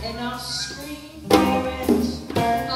And I'll scream for it.